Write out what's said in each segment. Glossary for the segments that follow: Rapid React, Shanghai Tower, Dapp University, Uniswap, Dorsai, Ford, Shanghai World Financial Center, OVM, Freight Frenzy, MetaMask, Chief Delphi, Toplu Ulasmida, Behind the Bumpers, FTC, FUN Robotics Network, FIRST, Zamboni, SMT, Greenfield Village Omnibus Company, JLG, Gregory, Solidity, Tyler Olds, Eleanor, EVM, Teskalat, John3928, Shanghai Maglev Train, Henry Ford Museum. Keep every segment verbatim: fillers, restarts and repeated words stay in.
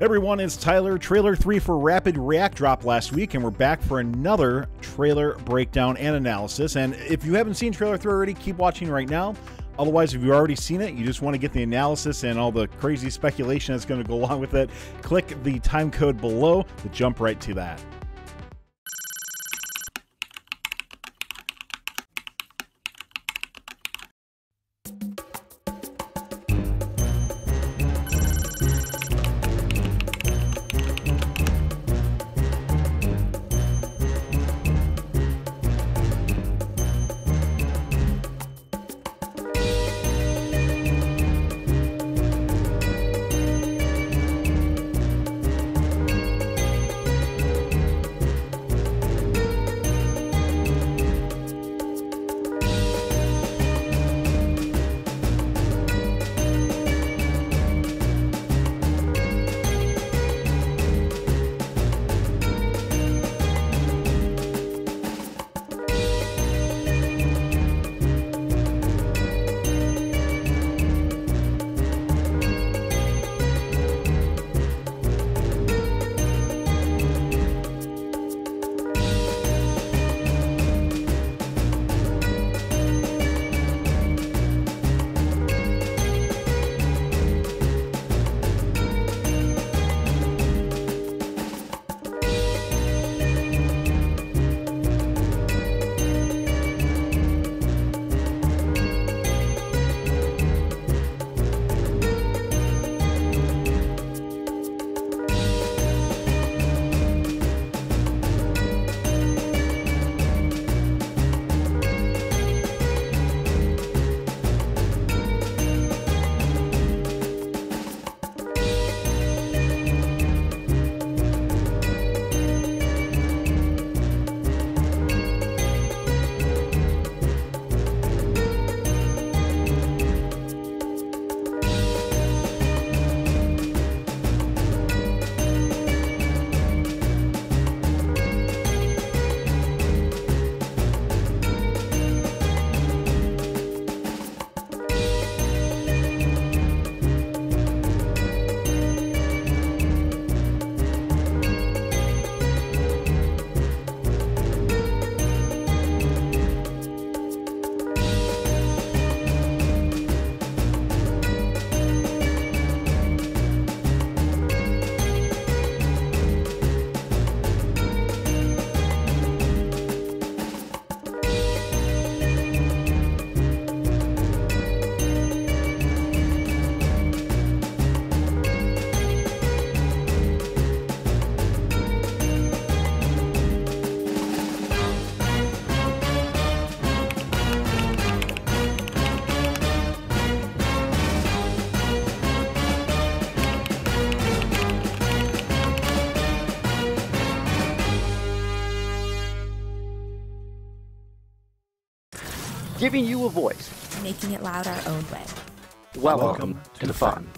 Everyone, it's Tyler. Trailer three for Rapid React dropped last week, and we're back for another trailer breakdown and analysis. And if you haven't seen trailer three already, keep watching right now. Otherwise, if you've already seen it, you just want to get the analysis and all the crazy speculation that's going to go along with it, click the time code below to jump right to that. Giving you a voice. Making it loud our own way. Welcome, Welcome to, to the fun.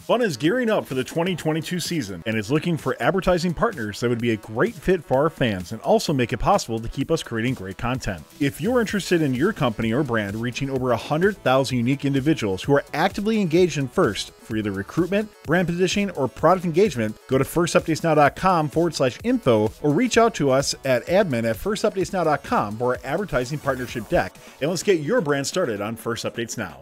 Fun is gearing up for the twenty twenty-two season and is looking for advertising partners that would be a great fit for our fans and also make it possible to keep us creating great content. If you're interested in your company or brand reaching over one hundred thousand unique individuals who are actively engaged in FIRST for either recruitment, brand positioning, or product engagement, go to first updates now dot com forward slash info or reach out to us at admin at first updates now dot com for our advertising partnership deck, and let's get your brand started on First Updates Now.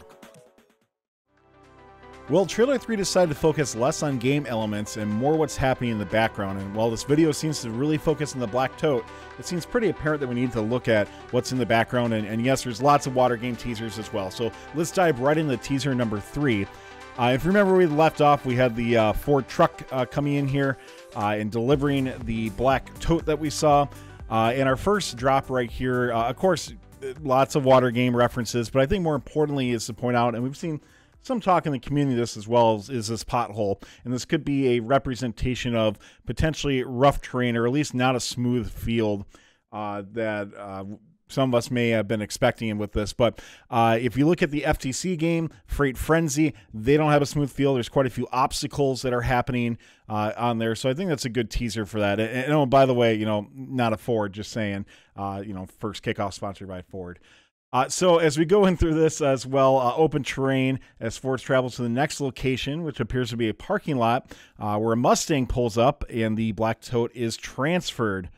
Well, Trailer three decided to focus less on game elements and more what's happening in the background, and while this video seems to really focus on the black tote, it seems pretty apparent that we need to look at what's in the background, and, and yes, there's lots of water game teasers as well, so let's dive right into teaser number three. Uh, if you remember where we left off, we had the uh, Ford truck uh, coming in here uh, and delivering the black tote that we saw, uh, and our first drop right here, uh, of course, lots of water game references, but I think more importantly is to point out, and we've seen some talk in the community of this as well, is, is this pothole, and this could be a representation of potentially rough terrain, or at least not a smooth field uh, that uh, some of us may have been expecting with this. But uh, if you look at the F T C game, Freight Frenzy, they don't have a smooth field. There's quite a few obstacles that are happening uh, on there, so I think that's a good teaser for that. And, and oh, by the way, you know, not a Ford, just saying, uh, you know, first kickoff sponsored by Ford. Uh, so as we go in through this as well, uh, open terrain as Ford travels to the next location, which appears to be a parking lot uh, where a Mustang pulls up and the black tote is transferred.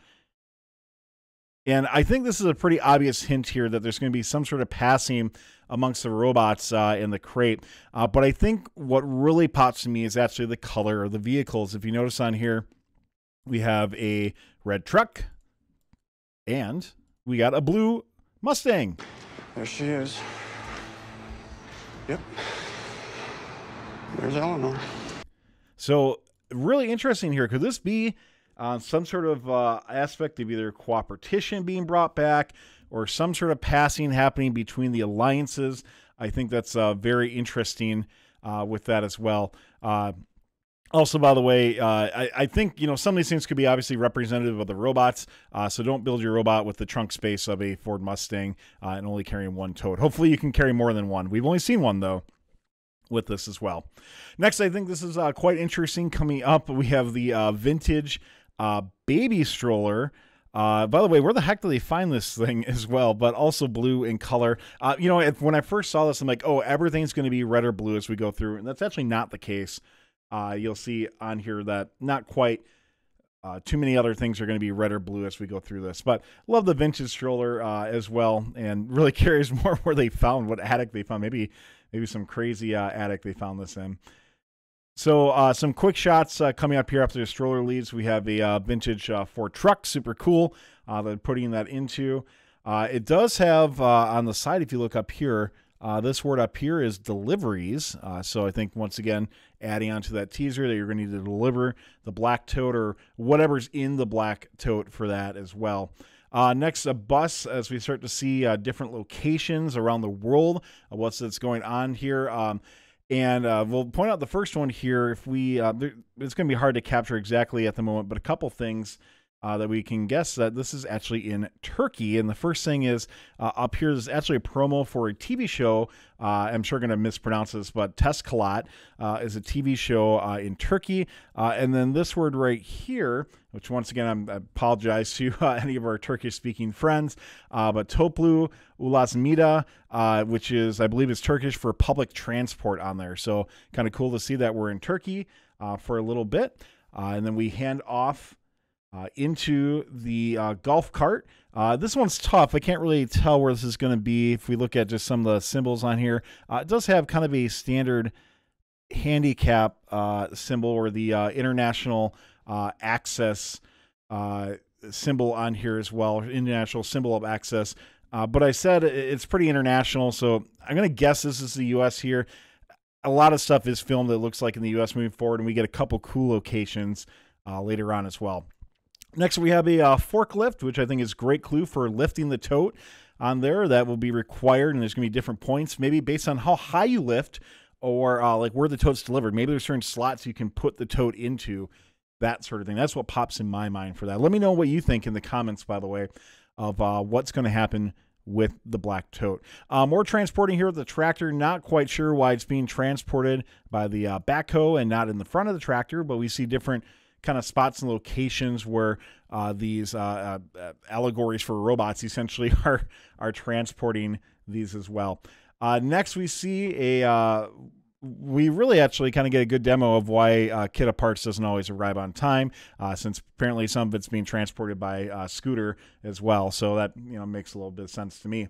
And I think this is a pretty obvious hint here that there's going to be some sort of passing amongst the robots uh, in the crate. Uh, but I think what really pops to me is actually the color of the vehicles. If you notice on here, we have a red truck and we got a blue Mustang. There she is. Yep. There's Eleanor. So really interesting here. Could this be Uh, some sort of uh, aspect of either cooperation being brought back or some sort of passing happening between the alliances? I think that's uh, very interesting uh, with that as well. Uh, also, by the way, uh, I, I think, you know, some of these things could be obviously representative of the robots. Uh, so don't build your robot with the trunk space of a Ford Mustang uh, and only carrying one tote. Hopefully you can carry more than one. We've only seen one, though, with this as well. Next, I think this is uh, quite interesting. Coming up, we have the uh, vintage Uh, baby stroller. Uh, by the way, where the heck do they find this thing as well? But also blue in color. Uh, you know, if, when I first saw this, I'm like, oh, everything's going to be red or blue as we go through. And that's actually not the case. Uh, you'll see on here that not quite uh, too many other things are going to be red or blue as we go through this. But love the vintage stroller uh, as well. And really curious more where they found, what attic they found. Maybe, maybe some crazy uh, attic they found this in. So uh, some quick shots uh, coming up here after the stroller leaves. We have a uh, vintage uh, Ford truck, super cool. Uh, they're putting that into. Uh, it does have uh, on the side, if you look up here, uh, this word up here is deliveries. Uh, so I think once again, adding on to that teaser that you're going to need to deliver the black tote or whatever's in the black tote for that as well. Uh, next, a bus, as we start to see uh, different locations around the world, uh, what's that's going on here. Um, And uh, we'll point out the first one here. If we, uh, there, it's going to be hard to capture exactly at the moment, but a couple things uh, that we can guess that this is actually in Turkey. And the first thing is uh, up here is actually a promo for a T V show. Uh, I'm sure going to mispronounce this, but Teskalat uh, is a T V show uh, in Turkey. Uh, and then this word right here, which once again, I'm, I apologize to uh, any of our Turkish-speaking friends, uh, but Toplu Ulasmida, uh, which is, I believe, is Turkish for public transport on there. So kind of cool to see that we're in Turkey uh, for a little bit. Uh, and then we hand off uh, into the uh, golf cart. Uh, this one's tough. I can't really tell where this is going to be. If we look at just some of the symbols on here, uh, it does have kind of a standard handicap uh, symbol or the uh, international Uh, access uh, symbol on here as well, international symbol of access. Uh, but I said it's pretty international, so I'm going to guess this is the U S here. A lot of stuff is filmed that looks like in the U S moving forward, and we get a couple cool locations uh, later on as well. Next, we have a uh, forklift, which I think is a great clue for lifting the tote on there. That will be required, and there's going to be different points, maybe based on how high you lift or uh, like where the tote's delivered. Maybe there's certain slots you can put the tote into, that sort of thing. That's what pops in my mind for that. Let me know what you think in the comments, by the way, of uh, what's going to happen with the black tote. Uh, more transporting here with the tractor. Not quite sure why it's being transported by the uh, backhoe and not in the front of the tractor, but we see different kind of spots and locations where uh, these uh, uh, allegories for robots essentially are, are transporting these as well. Uh, next, we see a... Uh, we really actually kind of get a good demo of why uh, kit of parts doesn't always arrive on time, uh, since apparently some of it's being transported by uh, scooter as well. So that, you know, makes a little bit of sense to me.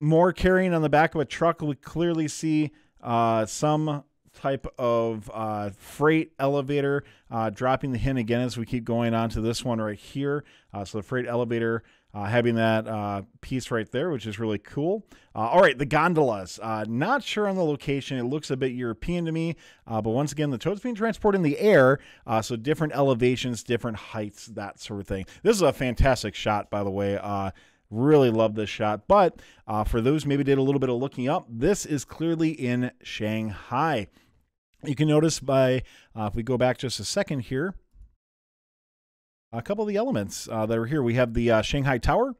More carrying on the back of a truck. We clearly see uh, some type of uh, freight elevator uh, dropping the hint again as we keep going on to this one right here. Uh, so the freight elevator Uh, having that uh, piece right there, which is really cool. Uh, all right, the gondolas. Uh, not sure on the location. It looks a bit European to me. Uh, but once again, the tote's being transported in the air. Uh, so different elevations, different heights, that sort of thing. This is a fantastic shot, by the way. Uh, really love this shot. But uh, for those maybe did a little bit of looking up, this is clearly in Shanghai. You can notice by, uh, if we go back just a second here, a couple of the elements uh, that are here. We have the uh, Shanghai Tower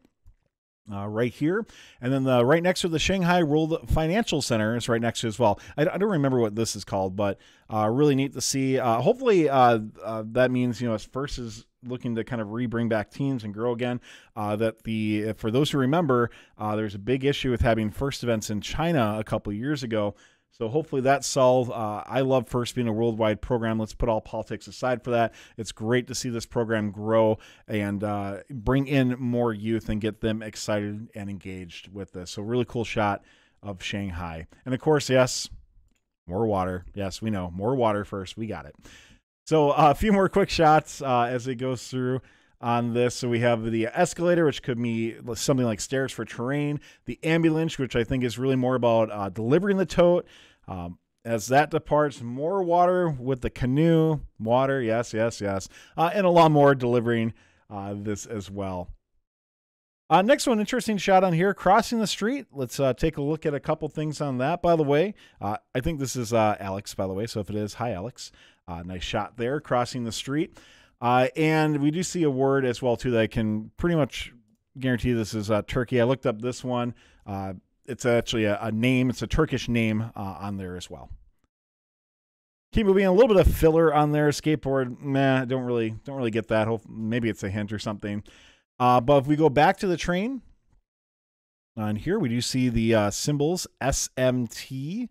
uh, right here. And then the, right next to the Shanghai World Financial Center is right next to it as well. I, I don't remember what this is called, but uh, really neat to see. Uh, hopefully uh, uh, that means, you know, as FIRST is looking to kind of re-bring back teams and grow again. Uh, that the for those who remember, uh, there's a big issue with having FIRST events in China a couple years ago. So hopefully that's solved. Uh, I love FIRST being a worldwide program. Let's put all politics aside for that. It's great to see this program grow and uh, bring in more youth and get them excited and engaged with this. So really cool shot of Shanghai. And of course, yes, more water. Yes, we know. More water FIRST. We got it. So uh, a few more quick shots uh, as it goes through on this. So we have the escalator, which could be something like stairs for terrain. The ambulance, which I think is really more about uh, delivering the tote. Um, as that departs, more water with the canoe. Water, yes, yes, yes. Uh, and a lot more delivering uh, this as well. Uh, next one, interesting shot on here, crossing the street. Let's uh, take a look at a couple things on that, by the way. Uh, I think this is uh, Alex, by the way, so if it is, hi, Alex. Uh, nice shot there, crossing the street. Uh, and we do see a word as well, too, that I can pretty much guarantee this is uh, Turkey. I looked up this one. Uh, it's actually a, a name. It's a Turkish name uh, on there as well. Keep moving. A little bit of filler on there. Skateboard, meh, don't really, don't really get that. Hopefully, maybe it's a hint or something. Uh, but if we go back to the train on here, we do see the uh, symbols S M T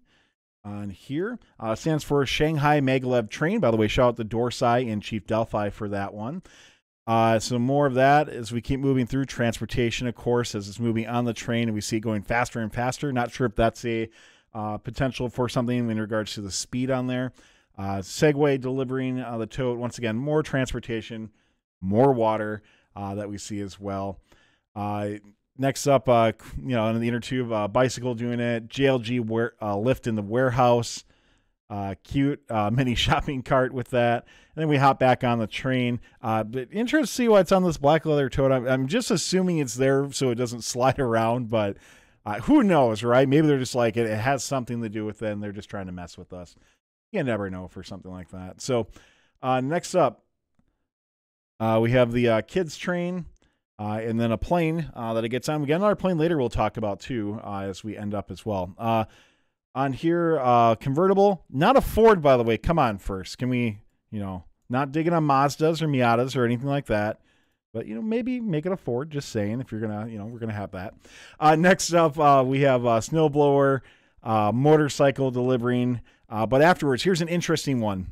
on here. Uh, stands for Shanghai Maglev Train. By the way, shout out to Dorsai and Chief Delphi for that one. Uh, so more of that as we keep moving through transportation, of course, as it's moving on the train and we see it going faster and faster. Not sure if that's a uh, potential for something in regards to the speed on there. Uh, Segway delivering uh, the tote. Once again, more transportation, more water. Uh, that we see as well. Uh, next up, uh, you know, in the inner tube, uh, bicycle doing it, J L G wear, uh, lift in the warehouse, uh, cute uh, mini shopping cart with that. And then we hop back on the train. Uh, but interesting to see why it's on this black leather tote. I'm, I'm just assuming it's there so it doesn't slide around, but uh, who knows, right? Maybe they're just like, it, it has something to do with it and they're just trying to mess with us. You never know for something like that. So uh, next up, Uh, we have the uh, kids train uh, and then a plane uh, that it gets on. We got another plane later we'll talk about, too, uh, as we end up as well. Uh, on here, uh, convertible. Not a Ford, by the way. Come on, FIRST. Can we, you know, not digging on Mazdas or Miatas or anything like that. But, you know, maybe make it a Ford. Just saying, if you're going to, you know, we're going to have that. Uh, next up, uh, we have a snowblower, uh, motorcycle delivering. Uh, but afterwards, here's an interesting one.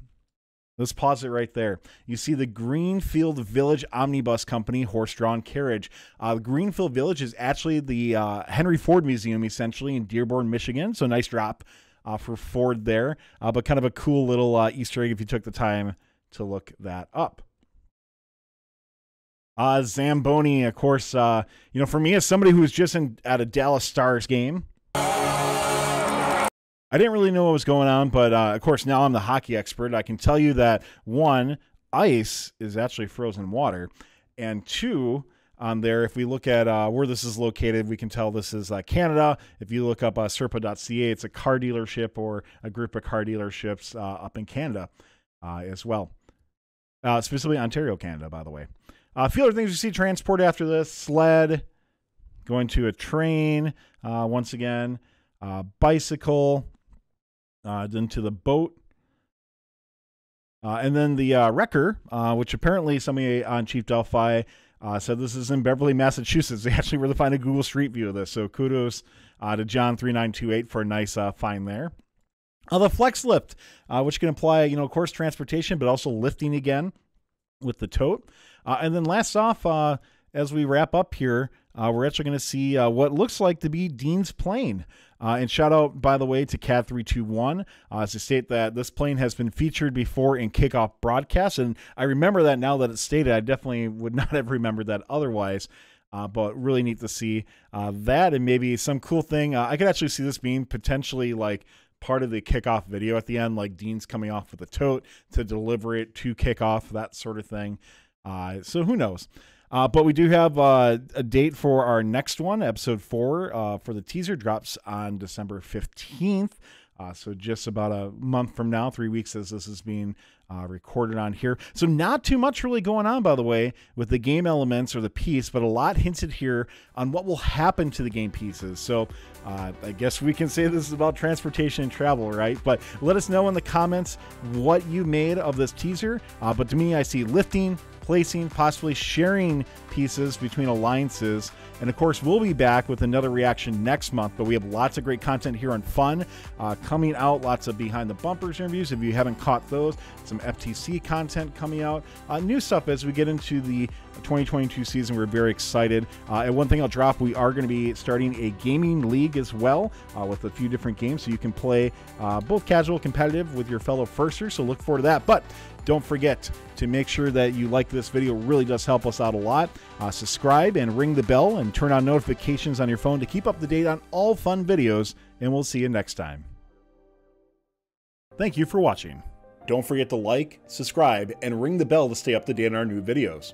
Let's pause it right there. You see the Greenfield Village Omnibus Company horse-drawn carriage. Uh, Greenfield Village is actually the uh, Henry Ford Museum, essentially, in Dearborn, Michigan. So nice drop uh, for Ford there. Uh, but kind of a cool little uh, Easter egg if you took the time to look that up. Uh, Zamboni, of course, uh, you know, for me, as somebody who was just in, at a Dallas Stars game, I didn't really know what was going on, but uh, of course now I'm the hockey expert. I can tell you that one, ice is actually frozen water, and two, on um, there, if we look at uh, where this is located, we can tell this is uh, Canada. If you look up uh, serpa dot c a, it's a car dealership or a group of car dealerships uh, up in Canada uh, as well, uh, specifically Ontario, Canada, by the way. Uh, a few other things you see: transport after this, sled, going to a train uh, once again, uh, bicycle. Uh, then to the boat, uh, and then the uh, wrecker, uh, which apparently somebody on Chief Delphi uh, said this is in Beverly, Massachusetts. They actually were to find a Google Street View of this, so kudos uh, to John three nine two eight for a nice uh, find there. Uh, the flex lift, uh, which can apply, you know, of course, transportation, but also lifting again with the tote. Uh, and then last off, uh, as we wrap up here, uh, we're actually going to see uh, what looks like to be Dean's plane. Uh, and shout out, by the way, to C A D three twenty-one uh, to state that this plane has been featured before in kickoff broadcasts. And I remember that now that it's stated. I definitely would not have remembered that otherwise. Uh, but really neat to see uh, that, and maybe some cool thing. Uh, I could actually see this being potentially like part of the kickoff video at the end, like Dean's coming off with a tote to deliver it to kickoff, that sort of thing. Uh, so who knows? Uh, but we do have uh, a date for our next one, episode four, uh, for the teaser drops on December fifteenth. Uh, so just about a month from now, three weeks as this is being uh, recorded on here. So not too much really going on, by the way, with the game elements or the piece, but a lot hinted here on what will happen to the game pieces. So uh, I guess we can say this is about transportation and travel, right? But let us know in the comments what you made of this teaser. Uh, but to me, I see lifting, replacing, possibly sharing pieces between alliances. And of course, we'll be back with another reaction next month, but we have lots of great content here on Fun uh, coming out, lots of behind the bumpers interviews if you haven't caught those, some F T C content coming out, uh, new stuff as we get into the twenty twenty-two season. We're very excited. Uh, and one thing I'll drop, we are going to be starting a gaming league as well uh, with a few different games, so you can play uh, both casual and competitive with your fellow firsters, so look forward to that. But don't forget to make sure that you like this video. It really does help us out a lot. Uh, subscribe and ring the bell and turn on notifications on your phone to keep up to date on all Fun videos, and we'll see you next time. Thank you for watching. Don't forget to like, subscribe, and ring the bell to stay up to date on our new videos.